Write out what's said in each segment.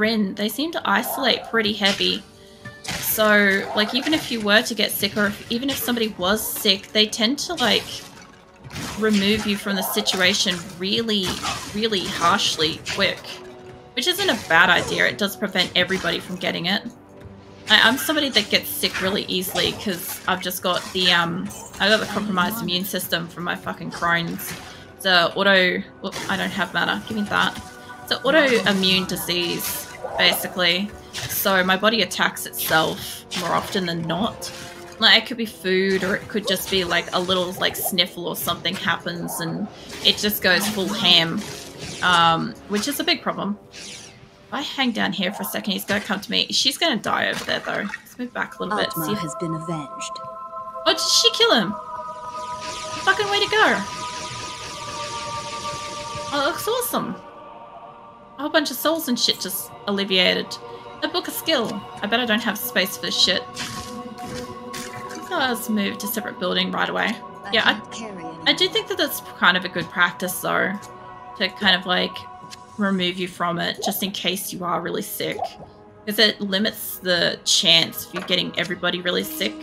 Rin, they seem to isolate pretty heavy. So, like, even if you were to get sick, or if, even if somebody was sick, they tend to, like, remove you from the situation really, really harshly quick. Which isn't a bad idea. It does prevent everybody from getting it. I'm somebody that gets sick really easily because I've just got the, I got the compromised immune system from my fucking Crohn's. It's a auto, I don't have mana, give me that. It's an autoimmune disease, basically. So my body attacks itself more often than not. Like, it could be food, or it could just be like a little like sniffle or something happens and it just goes full ham, which is a big problem. If I hang down here for a second, he's going to come to me. She's going to die over there, though. Let's move back a little bit. Atma has been avenged. Oh, did she kill him? Fucking way to go. Oh, it looks awesome. A whole bunch of souls and shit just alleviated. A book of skill. I bet I don't have space for this shit. So let's move to a separate building right away. Yeah, I do think that that's kind of a good practice, though. To kind of, like, remove you from it just in case you are really sick, because it limits the chance of you getting everybody really sick.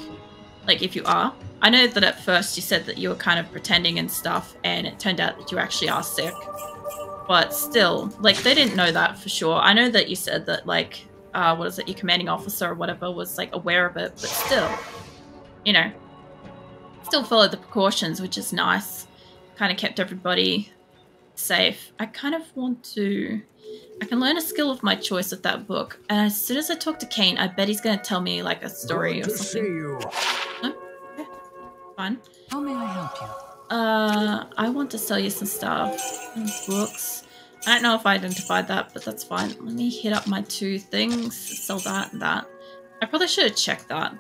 Like, if you are, I know that at first you said that you were kind of pretending and stuff, and it turned out that you actually are sick, but still, like, they didn't know that for sure. I know that you said that, like, what is it, your commanding officer or whatever was, like, aware of it, but still, you know, still followed the precautions, which is nice. Kind of kept everybody safe. I kind of want to... I can learn a skill of my choice with that book, and as soon as I talk to Kane, I bet he's going to tell me, like, a story or something. No? Yeah. Fine. How may I help you? I want to sell you some stuff. And books. I don't know if I identified that, but that's fine. Let me hit up my two things. Sell that and that. I probably should have checked that.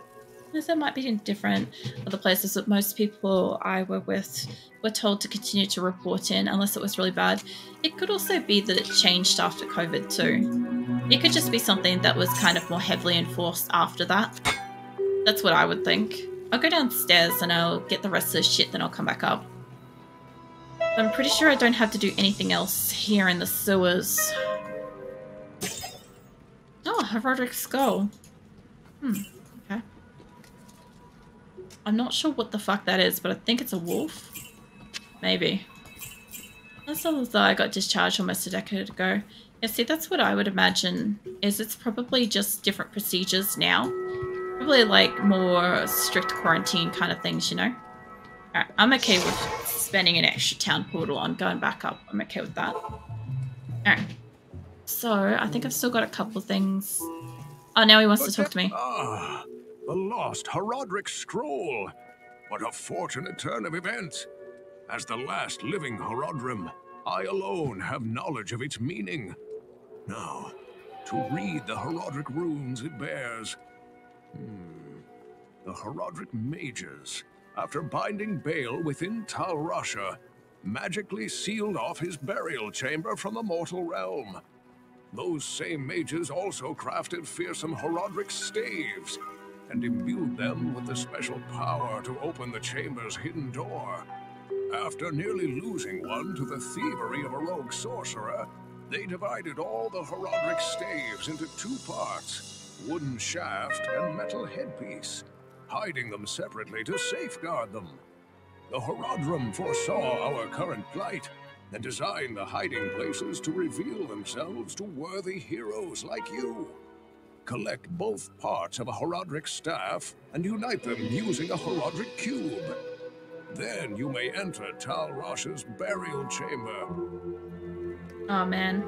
Because that might be in different other places, that most people I were with were told to continue to report in unless it was really bad. It could also be that it changed after COVID too. It could just be something that was kind of more heavily enforced after that. That's what I would think. I'll go downstairs and I'll get the rest of the shit, then I'll come back up. I'm pretty sure I don't have to do anything else here in the sewers. Oh, Horadric's skull. Okay. I'm not sure what the fuck that is, but I think it's a wolf. Maybe. That's all as though I got discharged almost a decade ago. Yeah, see, that's what I would imagine, is it's probably just different procedures now. Probably, like, more strict quarantine kind of things, you know? Alright, I'm okay with spending an extra town portal on going back up. I'm okay with that. Alright. So, I think I've still got a couple things. Oh, now he wants to talk to me. The lost Horadric scroll! What a fortunate turn of events! As the last living Horadrim, I alone have knowledge of its meaning. Now, to read the Horadric runes it bears. The Horadric mages, after binding Baal within Tal Rasha, magically sealed off his burial chamber from the mortal realm. Those same mages also crafted fearsome Horadric staves, and imbued them with the special power to open the chamber's hidden door. After nearly losing one to the thievery of a rogue sorcerer, they divided all the Horadric staves into two parts, wooden shaft and metal headpiece, hiding them separately to safeguard them. The Horadrim foresaw our current plight and designed the hiding places to reveal themselves to worthy heroes like you. Collect both parts of a Horadric staff and unite them using a Horadric cube. Then you may enter Tal Rasha's burial chamber. Oh man.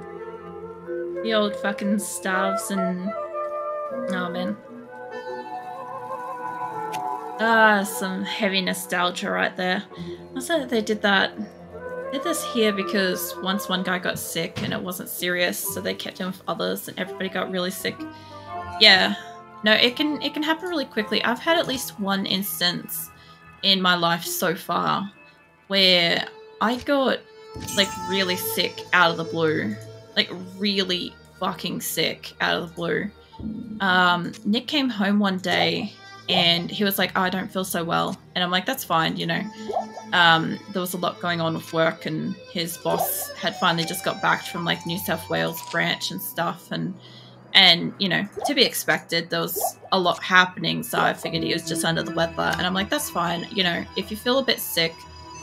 The old fucking staves and... Oh man. Ah, some heavy nostalgia right there. I said that they did that. Did this here because once one guy got sick and it wasn't serious, so they kept him with others and everybody got really sick. Yeah, no, it can happen really quickly. I've had at least one instance in my life so far where I got, like, really sick out of the blue. Like, really fucking sick out of the blue. Nick came home one day and he was like, oh, I don't feel so well. And I'm like, that's fine, you know. There was a lot going on with work, and his boss had finally just got back from like New South Wales branch and stuff, and you know, to be expected, there was a lot happening, so I figured he was just under the weather, and I'm like, that's fine, you know, if you feel a bit sick,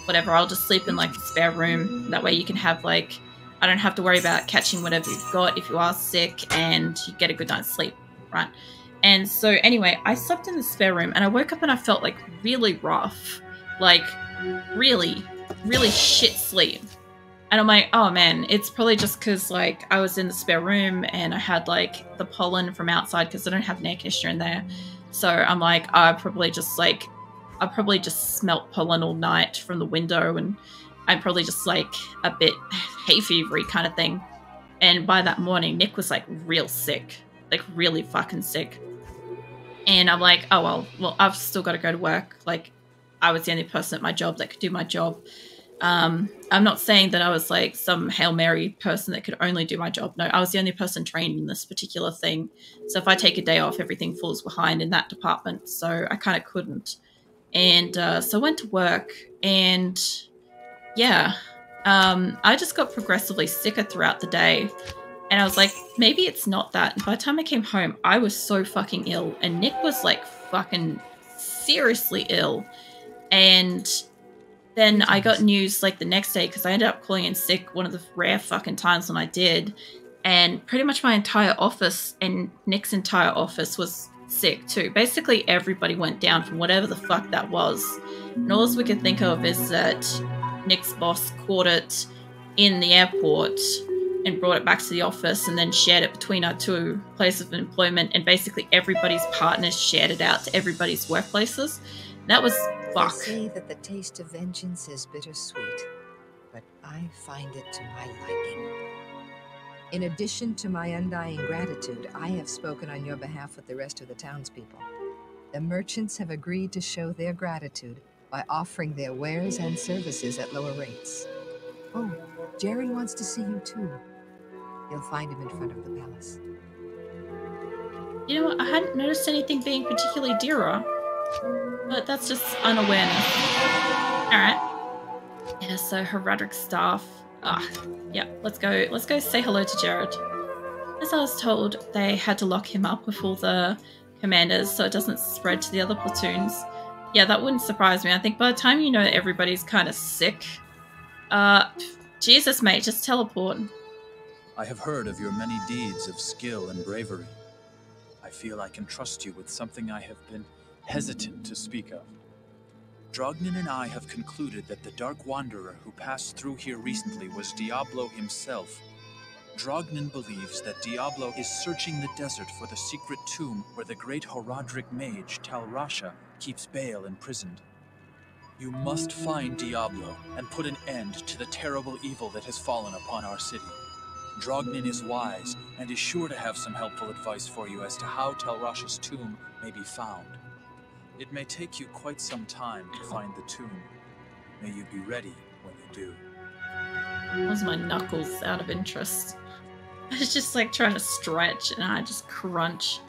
whatever, I'll just sleep in like the spare room, that way you can have like, I don't have to worry about catching whatever you've got if you are sick, and you get a good night's sleep, right? And so anyway, I slept in the spare room, and I woke up and I felt like really rough, like really shit sleep, and I'm like, oh man, it's probably just because like I was in the spare room and I had like the pollen from outside, because I don't have an air conditioner in there, so I'm like, I probably just smelt pollen all night from the window, and I'm probably just like a bit hay fevery kind of thing. And by that morning, Nick was like real sick, like really fucking sick, and I'm like, oh well I've still got to go to work, like I was the only person at my job that could do my job. I'm not saying that I was like some Hail Mary person that could only do my job. No, I was the only person trained in this particular thing. So if I take a day off, everything falls behind in that department. So I kind of couldn't. And so I went to work, and yeah, I just got progressively sicker throughout the day. And I was like, maybe it's not that. And by the time I came home, I was so fucking ill, and Nick was like fucking seriously ill. And then I got news like the next day, because I ended up calling in sick one of the rare fucking times when I did, and pretty much my entire office and Nick's entire office was sick too. Basically everybody went down from whatever the fuck that was, and all we could think of is that Nick's boss caught it in the airport and brought it back to the office, and then shared it between our two places of employment, and basically everybody's partners shared it out to everybody's workplaces. That was fuck. They say that the taste of vengeance is bittersweet, but I find it to my liking. In addition to my undying gratitude, I have spoken on your behalf with the rest of the townspeople. The merchants have agreed to show their gratitude by offering their wares and services at lower rates. Oh, Jaron wants to see you too. You'll find him in front of the palace. You know, I hadn't noticed anything being particularly dearer. But that's just unawareness. Alright. Yeah, so Horadric staff. Yeah, let's go say hello to Jared. As I was told, they had to lock him up with all the commanders so it doesn't spread to the other platoons. Yeah, that wouldn't surprise me. I think by the time you know everybody's kind of sick. Jesus, mate, just teleport. I have heard of your many deeds of skill and bravery. I feel I can trust you with something I have been hesitant to speak of. Drognan and I have concluded that the Dark Wanderer who passed through here recently was Diablo himself. Drognan believes that Diablo is searching the desert for the secret tomb where the great Horadric mage Tal Rasha keeps Baal imprisoned. You must find Diablo and put an end to the terrible evil that has fallen upon our city. Drognan is wise and is sure to have some helpful advice for you as to how Tal Rasha's tomb may be found. It may take you quite some time to find the tomb. May you be ready when you do. Was my knuckles out of interest? I was just like trying to stretch and I just crunch.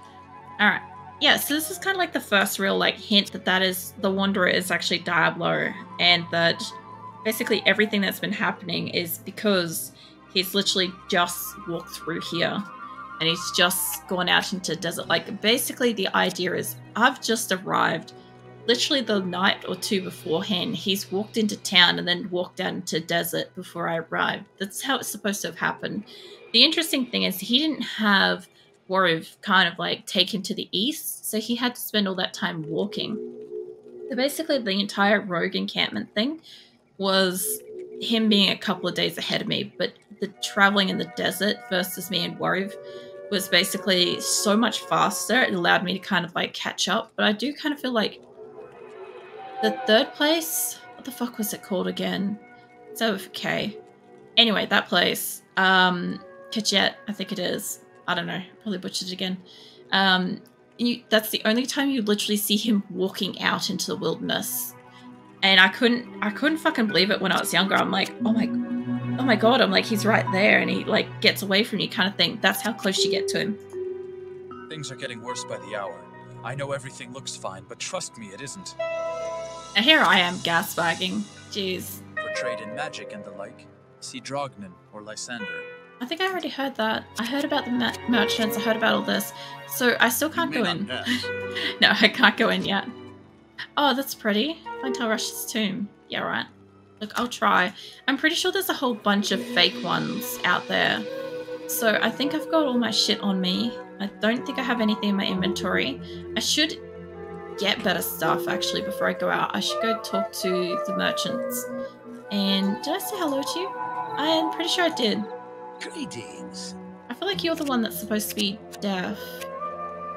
Alright. Yeah, so this is kind of like the first real like hint that is the Wanderer is actually Diablo, and that basically everything that's been happening is because he's literally just walked through here. And he's just gone out into desert. Like, basically the idea is I've just arrived literally the night or two beforehand. He's walked into town and then walked out into desert before I arrived. That's how it's supposed to have happened. The interesting thing is he didn't have Warriv kind of like take him to the east. So he had to spend all that time walking. So basically the entire rogue encampment thing was him being a couple of days ahead of me. But the traveling in the desert versus me and Warriv was basically so much faster. It allowed me to kind of like catch up, but I do kind of feel like the third place, what the fuck was it called again? It's over for K. Anyway, that place, Kajet, I think it is. I don't know, probably butchered it again. That's the only time you literally see him walking out into the wilderness. And I couldn't fucking believe it when I was younger. I'm like, oh my god, I'm like, he's right there, and he like gets away from you kind of thing. That's how close you get to him. Things are getting worse by the hour. I know everything looks fine, but trust me, it isn't. And here I am gasbagging. Jeez. For trade in magic and the like, see Drognan or Lysander. I think I already heard that. I heard about the merchants, I heard about all this. So I still can't go in. No, I can't go in yet. Oh, that's pretty. Find Tal Rasha's tomb. Yeah, right. Look, I'll try. I'm pretty sure there's a whole bunch of fake ones out there. So I think I've got all my shit on me. I don't think I have anything in my inventory. I should get better stuff, actually, before I go out. I should go talk to the merchants. And did I say hello to you? I'm pretty sure I did. Greetings. I feel like you're the one that's supposed to be deaf,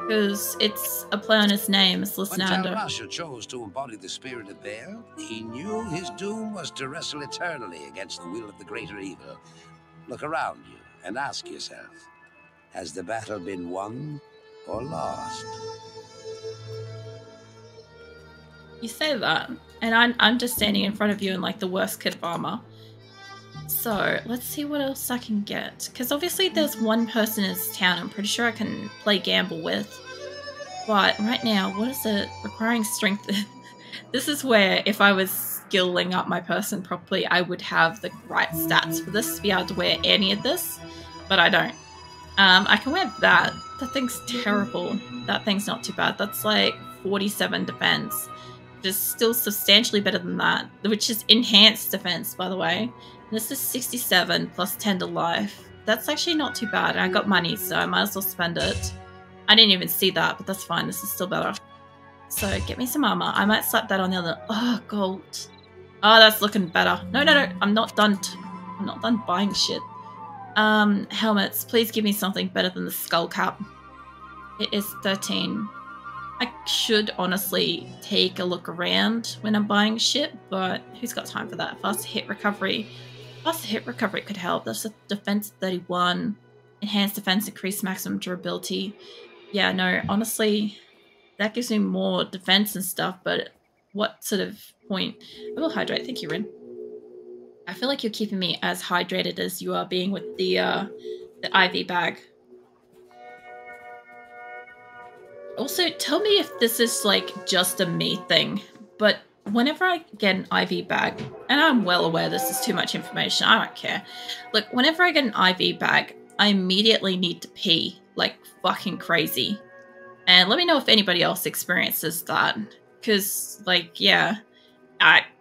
because it's a play on his name, it's Lysander. When Tal Rasha chose to embody the spirit of Baal, he knew his doom was to wrestle eternally against the will of the greater evil. Look around you and ask yourself, has the battle been won or lost? You say that, and I'm just standing in front of you in like the worst kit of armor. So, let's see what else I can get. Because obviously there's one person in this town I'm pretty sure I can play gamble with. But right now, what is it? Requiring strength. This is where, if I was skilling up my person properly, I would have the right stats for this to be able to wear any of this. But I don't. I can wear that. That thing's terrible. That thing's not too bad. That's like 47 defense. Which is still substantially better than that. Which is enhanced defense, by the way. This is 67 plus 10 to life. That's actually not too bad. I got money, so I might as well spend it. I didn't even see that, but that's fine. This is still better. So get me some armor. I might slap that on the other. Oh, gold. Oh, that's looking better. No, no, no. I'm not done. I'm not done buying shit. Helmets. Please give me something better than the skull cap. It is 13. I should honestly take a look around when I'm buying shit, but who's got time for that? Faster hit recovery. Plus, hit recovery could help. That's a defense 31. Enhanced defense, increased maximum durability. Yeah, no, honestly, that gives me more defense and stuff, but what sort of point? I will hydrate. Thank you, Rin. I feel like you're keeping me as hydrated as you are being with the IV bag. Also, tell me if this is, like, just a me thing, but whenever I get an IV bag, and I'm well aware this is too much information, I don't care. Look, whenever I get an IV bag, I immediately need to pee, like fucking crazy. And let me know if anybody else experiences that. Because, like, yeah,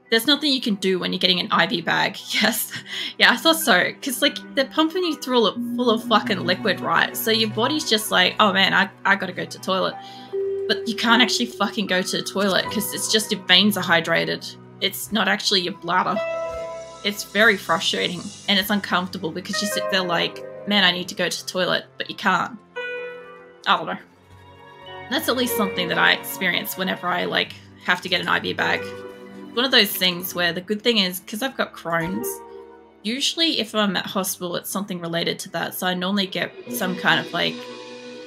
there's nothing you can do when you're getting an IV bag. Yes. Yeah, I thought so. Because, like, they're pumping you through a full of fucking liquid, right? So your body's just like, oh man, I gotta go to the toilet. But you can't actually fucking go to the toilet because it's just your veins are hydrated. It's not actually your bladder. It's very frustrating and it's uncomfortable because you sit there like, man, I need to go to the toilet, but you can't. I don't know. That's at least something that I experience whenever I like have to get an IV bag. One of those things where the good thing is, because I've got Crohn's, usually if I'm at hospital, it's something related to that. So I normally get some kind of like,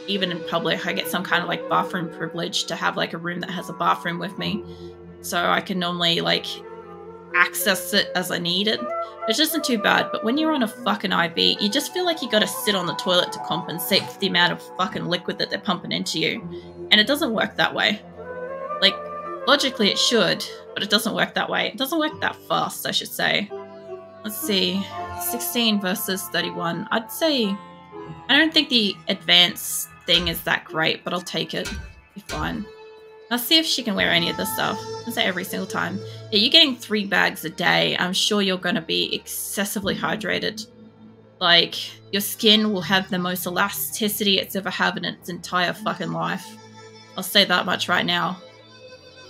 even in public, I get some kind of like bathroom privilege to have like a room that has a bathroom with me. So I can normally like access it as I need it, which isn't too bad. But when you're on a fucking IV, you just feel like you got to sit on the toilet to compensate for the amount of fucking liquid that they're pumping into you. And it doesn't work that way. Like logically it should, but it doesn't work that way. It doesn't work that fast, I should say. Let's see, 16 versus 31. I'd say, I don't think the advanced thing is that great, but I'll take it. Be fine. I'll see if she can wear any of this stuff. Is that every single time? Yeah, you're getting 3 bags a day. I'm sure you're going to be excessively hydrated. Like, your skin will have the most elasticity it's ever had in its entire fucking life. I'll say that much right now.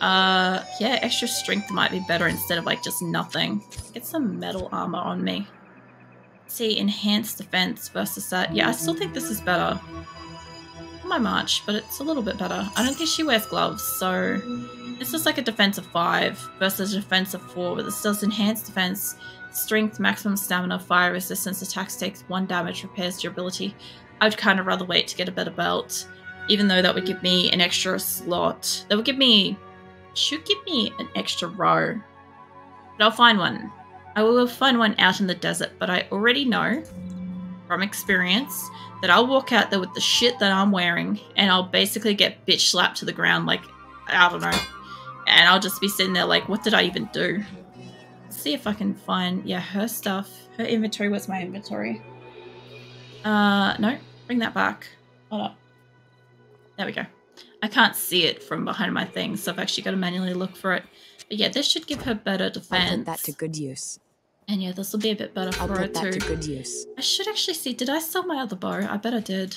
Yeah, extra strength might be better instead of, like, just nothing. Get some metal armor on me. See, enhanced defense versus that. Yeah, I still think this is better. Not my march, but it's a little bit better. I don't think she wears gloves, so this is like a defense of 5 versus a defense of 4, but this does enhanced defense, strength, maximum stamina, fire resistance, attacks takes 1 damage, repairs durability. I would kind of rather wait to get a better belt, even though that would give me an extra slot. That would give me, should give me an extra row, but I'll find one. I will find one out in the desert, but I already know from experience that I'll walk out there with the shit that I'm wearing and I'll basically get bitch slapped to the ground, like, I don't know. And I'll just be sitting there like, what did I even do? see if I can find, yeah, her stuff. Her inventory, where's my inventory? No, bring that back. Hold up. There we go. I can't see it from behind my thing, so I've actually got to manually look for it. But yeah, this should give her better defense. I'll put that to good use. And yeah, this will be a bit better for her too. I'll put that to good use. I should actually see, did I sell my other bow? I bet I did.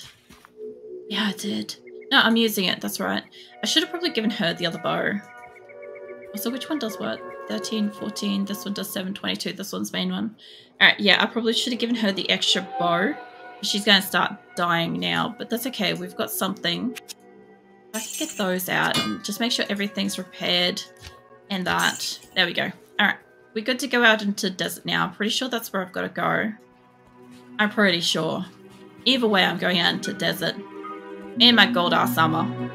Yeah, I did. No, I'm using it, that's right. I should have probably given her the other bow. So which one does what? 13, 14, this one does 7, 22, this one's main one. Alright, yeah, I probably should have given her the extra bow. She's going to start dying now, but that's okay, we've got something. I can get those out and just make sure everything's repaired and that. There we go. Alright, we're good to go out into the desert now. I'm pretty sure that's where I've got to go. I'm pretty sure. Either way, I'm going out into the desert. Me and my gold ass armor.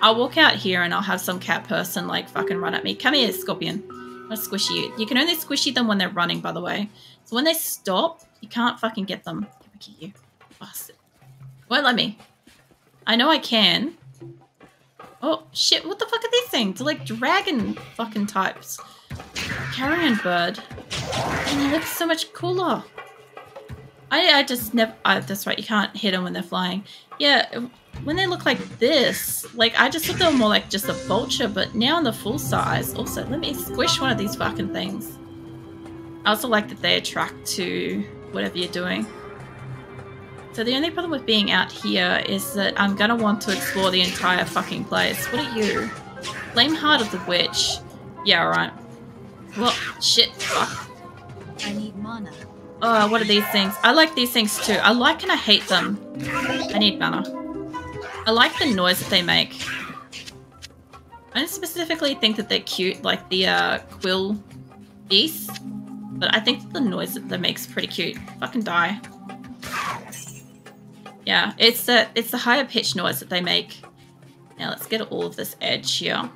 I'll walk out here and I'll have some cat person like fucking run at me. Come here, scorpion. I'll squishy you. You can only squishy them when they're running, by the way. So when they stop, you can't fucking get them. Come back at you. Bastard. Won't let me. I know I can. Oh, shit. What the fuck are these things? They're like dragon fucking types. Carrion bird. And they look so much cooler. I just never... that's right. You can't hit them when they're flying. Yeah, when they look like this, like, I just thought they were more like just a vulture, but now in the full size. Also, let me squish one of these fucking things. I also like that they attract to whatever you're doing. So the only problem with being out here is that I'm gonna want to explore the entire fucking place. What are you? Flame Heart of the Witch. Yeah, alright. Well, shit, fuck. I need mana. Oh, what are these things? I like these things too. I like and I hate them. I need mana. I like the noise that they make. I don't specifically think that they're cute, like the quill geese, but I think that the noise that they make is pretty cute. Fucking die. Yeah, it's the higher pitch noise that they make. Now let's get all of this edge here.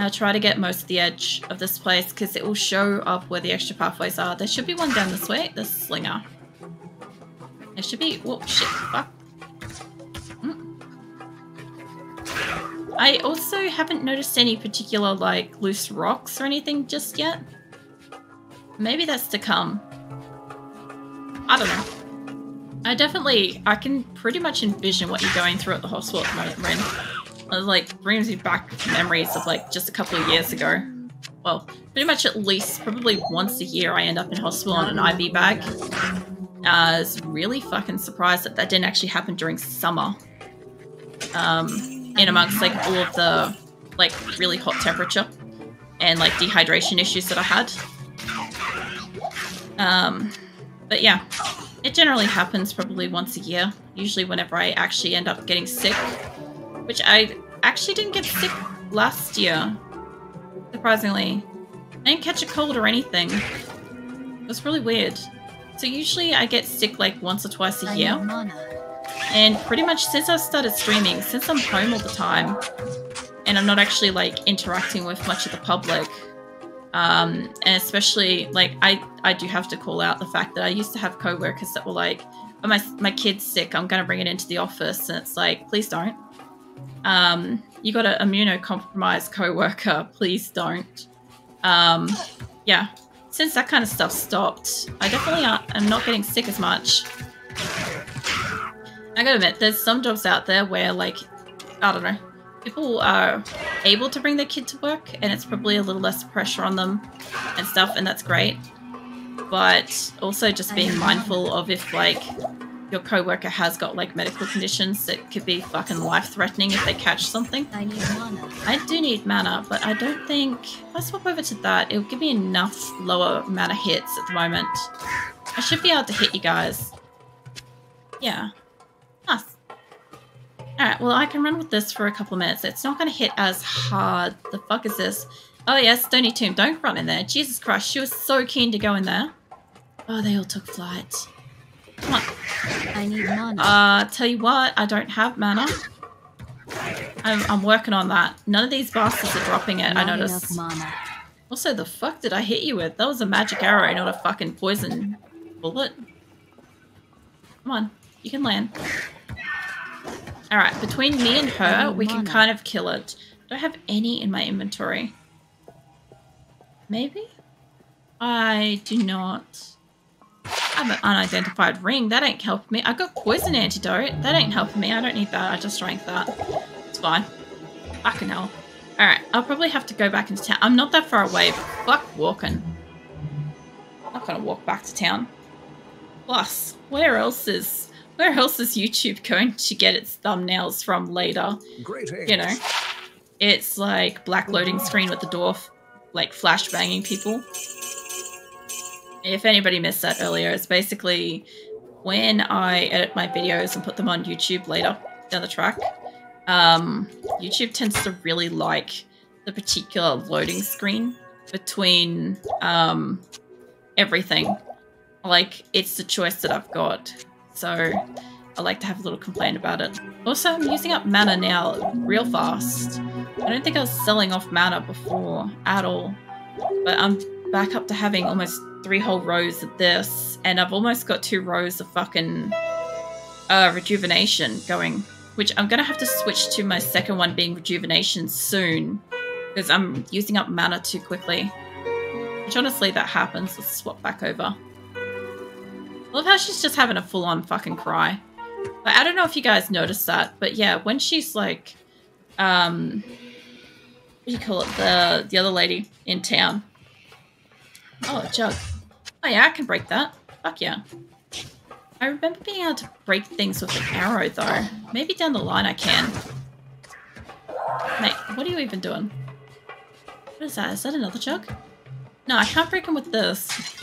I'll try to get most of the edge of this place because it will show up where the extra pathways are. There should be one down this way. This slinger. There should be... Oh, shit. Fuck. Mm. I also haven't noticed any particular, like, loose rocks or anything just yet. Maybe that's to come. I don't know. I definitely... I can pretty much envision what you're going through at the hospital at the moment, Ren. It, like, brings me back memories of, like, just a couple of years ago. Well, pretty much at least, probably once a year I end up in hospital on an IV bag. I was really fucking surprised that that didn't actually happen during summer. In amongst, like, all of the, like, really hot temperature and, like, dehydration issues that I had. But yeah, it generally happens probably once a year. Usually whenever I actually end up getting sick. Which I actually didn't get sick last year, surprisingly. I didn't catch a cold or anything. It was really weird. So usually I get sick like once or twice a year. And pretty much since I've started streaming, since I'm home all the time, and I'm not actually like interacting with much of the public, and especially like I do have to call out the fact that I used to have co-workers that were like, oh, my kid's sick, I'm gonna bring it into the office, and it's like, please don't. You got an immunocompromised co-worker, please don't. Yeah, since that kind of stuff stopped, I definitely am not getting sick as much. I gotta admit, there's some jobs out there where, like, I don't know, people are able to bring their kid to work and it's probably a little less pressure on them and stuff, and that's great. But also just being mindful of if, like, your co-worker has got, like, medical conditions that could be fucking life-threatening if they catch something. I need mana. I do need mana, but I don't think... If I swap over to that, it'll give me enough lower mana hits at the moment. I should be able to hit you guys. Yeah. Nice. Alright, well, I can run with this for a couple of minutes. It's not going to hit as hard. The fuck is this? Oh, yeah, Stony Tomb. Don't run in there. Jesus Christ, she was so keen to go in there. Oh, they all took flight. Come on. I need mana. Tell you what, I don't have mana. I'm working on that. None of these bastards are dropping it, I noticed. Mana. Also, the fuck did I hit you with? That was a magic arrow, not a fucking poison bullet. Come on, you can land. Alright, between me and her, we can kind of kill it. I don't have any in my inventory. Maybe? I do not have an unidentified ring. That ain't helping me. I got poison antidote. That ain't helping me. I don't need that. I just drank that. It's fine. Fucking hell. Alright, I'll probably have to go back into town. I'm not that far away, but fuck walking. I'm not gonna walk back to town. Plus, where else is YouTube going to get its thumbnails from later? You know, it's like black loading screen with the dwarf, like flash banging people. If anybody missed that earlier, it's basically when I edit my videos and put them on YouTube later down the track. YouTube tends to really like the particular loading screen between everything. Like, it's the choice that I've got. So I like to have a little complaint about it. Also, I'm using up mana now real fast. I don't think I was selling off mana before at all. But I'm back up to having almost 3 whole rows of this. And I've almost got 2 rows of fucking rejuvenation going. Which I'm going to have to switch to my second one being rejuvenation soon. Because I'm using up mana too quickly. Which honestly, that happens. Let's swap back over. I love how she's just having a full-on fucking cry. Like, I don't know if you guys noticed that, but yeah, when she's like, what do you call it, the other lady in town. Oh, a jug. Oh yeah, I can break that. Fuck yeah. I remember being able to break things with an arrow, though. Maybe down the line I can. Mate, what are you even doing? What is that? Is that another jug? No, I can't break him with this.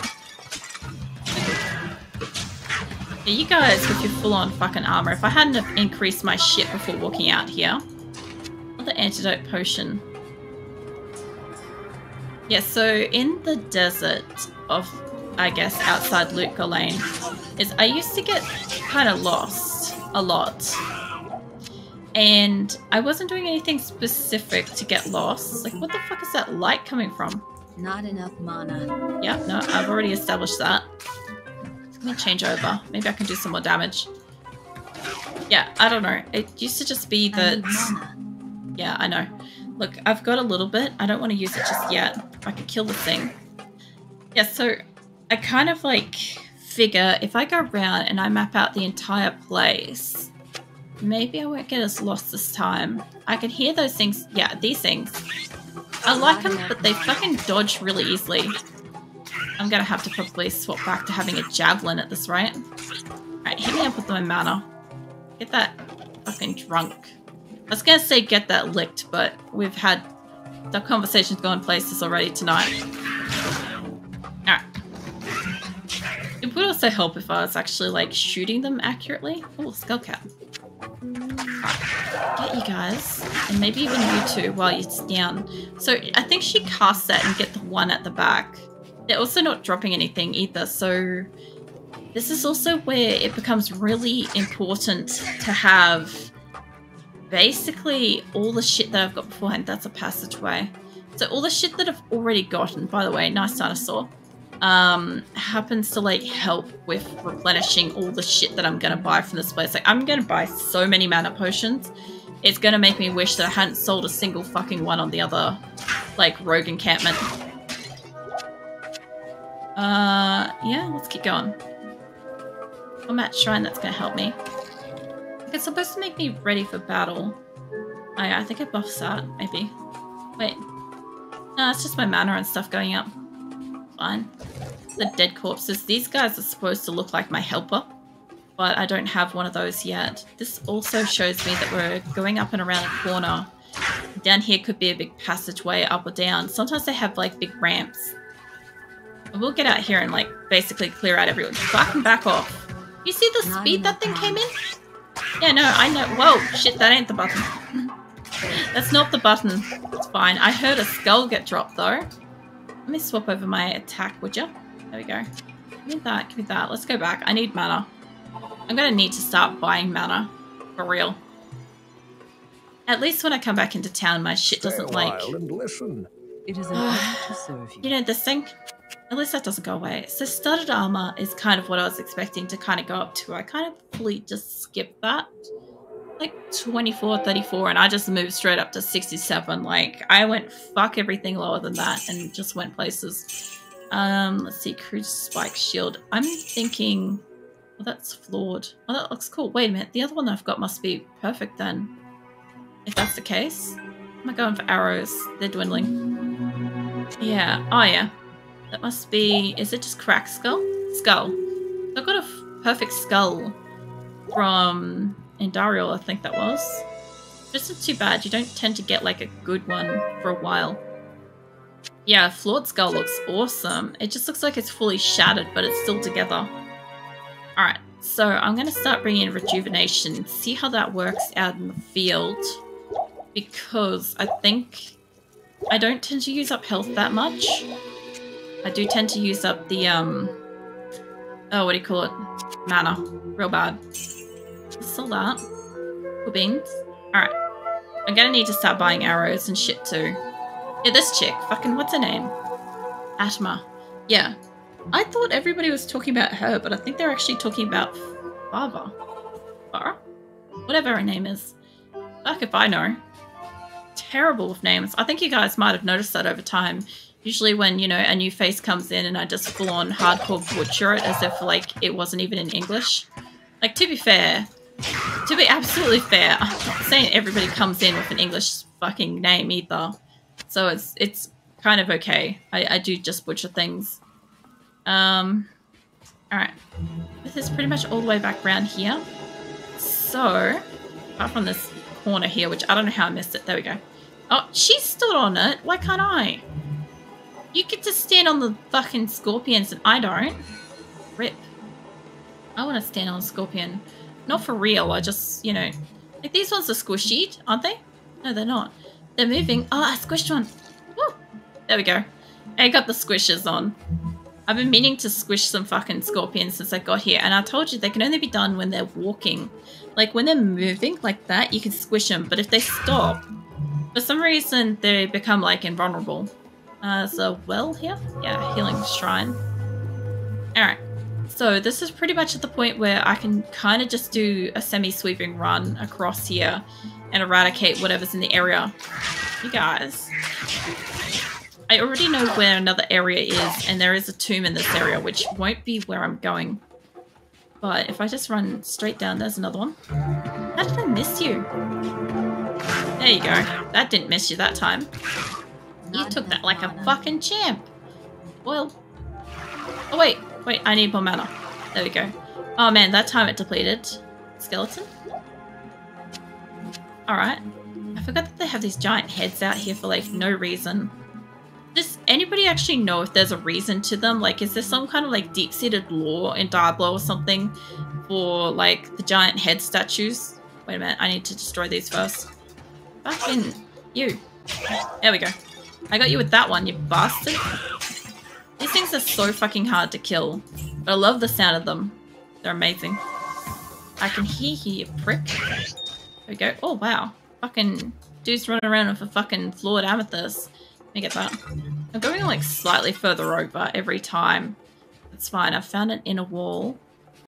Yeah, you guys with your full-on fucking armor. If I hadn't have increased my shit before walking out here. Another antidote potion. Yeah, so in the desert of, I guess, outside Lut Gholein, is I used to get kind of lost a lot. And I wasn't doing anything specific to get lost. Like, what the fuck is that light coming from? Not enough mana. Yeah, no, I've already established that. Let me change over. Maybe I can do some more damage. Yeah, I don't know. It used to just be that... Yeah, I know. Look, I've got a little bit. I don't want to use it just yet. I could kill the thing. Yeah, so I kind of like figure if I go around and I map out the entire place, maybe I won't get as lost this time. I can hear those things. Yeah, these things. I like them, but they fucking dodge really easily. I'm gonna have to probably swap back to having a javelin at this rate. Alright, hit me up with my mana. Get that fucking drunk. I was gonna say get that licked, but we've had the conversations going places already tonight. Alright. It would also help if I was actually like shooting them accurately. Oh, skullcap. Get you guys, and maybe even you two while you're down. So I think she casts that and get the one at the back. They're also not dropping anything either, so this is also where it becomes really important to have basically all the shit that I've got beforehand. That's a passageway. So all the shit that I've already gotten, by the way, nice dinosaur, happens to like help with replenishing all the shit that I'm going to buy from this place. Like, I'm going to buy so many mana potions. It's going to make me wish that I hadn't sold a single fucking one on the other, like, rogue encampment. Yeah, let's keep going. I'm at shrine, that's gonna help me. It's supposed to make me ready for battle. I think it buffs that, maybe. Wait. No, it's just my mana and stuff going up. Fine. The dead corpses. These guys are supposed to look like my helper, but I don't have one of those yet. This also shows me that we're going up and around a corner. Down here could be a big passageway up or down. Sometimes they have like big ramps. We'll get out here and, like, basically clear out everyone. Fucking back off. You see the speed that thing came in? Yeah, no, I know. Whoa, shit, that ain't the button. That's not the button. It's fine. I heard a skull get dropped, though. Let me swap over my attack, would ya? There we go. Give me that, give me that. Let's go back. I need mana. I'm gonna need to start buying mana. For real. At least when I come back into town, my shit doesn't, like... It is an honor to serve you. You know this thing? At least that doesn't go away. So studded armor is kind of what I was expecting to kind of go up to. I kind of fully just skipped that. like 24, 34, and I just moved straight up to 67. Like, I went fuck everything lower than that and just went places. Let's see, crude spike shield. I'm thinking, oh, that's flawed. Oh, that looks cool. Wait a minute, the other one I've got must be perfect then. If that's the case. I'm not going for arrows. They're dwindling. Yeah. Oh, yeah. That must be... Is it just cracked skull? Skull. I got a perfect skull from Andariel, I think that was. But it's not too bad. You don't tend to get, like, a good one for a while. Yeah, flawed skull looks awesome. It just looks like it's fully shattered, but it's still together. Alright, so I'm going to start bringing in rejuvenation. See how that works out in the field. Because I think I don't tend to use up health that much. I do tend to use up the, oh, what do you call it? Mana. Real bad. Sell that. Cool beans. Alright. I'm gonna need to start buying arrows and shit too. Yeah, this chick. Fucking, what's her name? Atma. Yeah. I thought everybody was talking about her, but I think they're actually talking about Fava. Farah? Whatever her name is. Fuck if I know. Terrible with names. I think you guys might have noticed that over time. Usually when, you know, a new face comes in and I just full on hardcore butcher it as if, like, it wasn't even in English. Like, to be absolutely fair, I'm not saying everybody comes in with an English fucking name either. So it's kind of okay. I do just butcher things. Alright. This is pretty much all the way back around here. So, apart from this corner here, which I don't know how I missed it. There we go. Oh, she stood on it. Why can't I? You get to stand on the fucking scorpions and I don't. Rip. I want to stand on a scorpion. Not for real, I just, you know. Like, these ones are squishy, aren't they? No, they're not. They're moving. Oh, I squished one. Woo. There we go. I got the squishes on. I've been meaning to squish some fucking scorpions since I got here. And I told you, they can only be done when they're walking. Like, when they're moving like that, you can squish them. But if they stop, for some reason, they become, like, invulnerable. There's a well here? Yeah, healing shrine. Alright, so this is pretty much at the point where I can kind of just do a semi-sweeping run across here and eradicate whatever's in the area. You guys. I already know where another area is, and there is a tomb in this area, which won't be where I'm going. But if I just run straight down, there's another one. How did I miss you? There you go. That didn't miss you that time. You took that like a fucking champ. Well. Oh, wait. Wait, I need more mana. There we go. Oh, man, that time it depleted. Skeleton? Alright. I forgot that they have these giant heads out here for, like, no reason. Does anybody actually know if there's a reason to them? Like, is there some kind of, like, deep-seated lore in Diablo or something for, like, the giant head statues? Wait a minute. I need to destroy these first. Fucking you. There we go. I got you with that one, you bastard. These things are so fucking hard to kill. But I love the sound of them. They're amazing. I can hear you, prick. There we go. Oh, wow. Fucking dude's running around with a fucking flawed amethyst. Let me get that. I'm going, like, slightly further over every time. It's fine. I found an inner wall.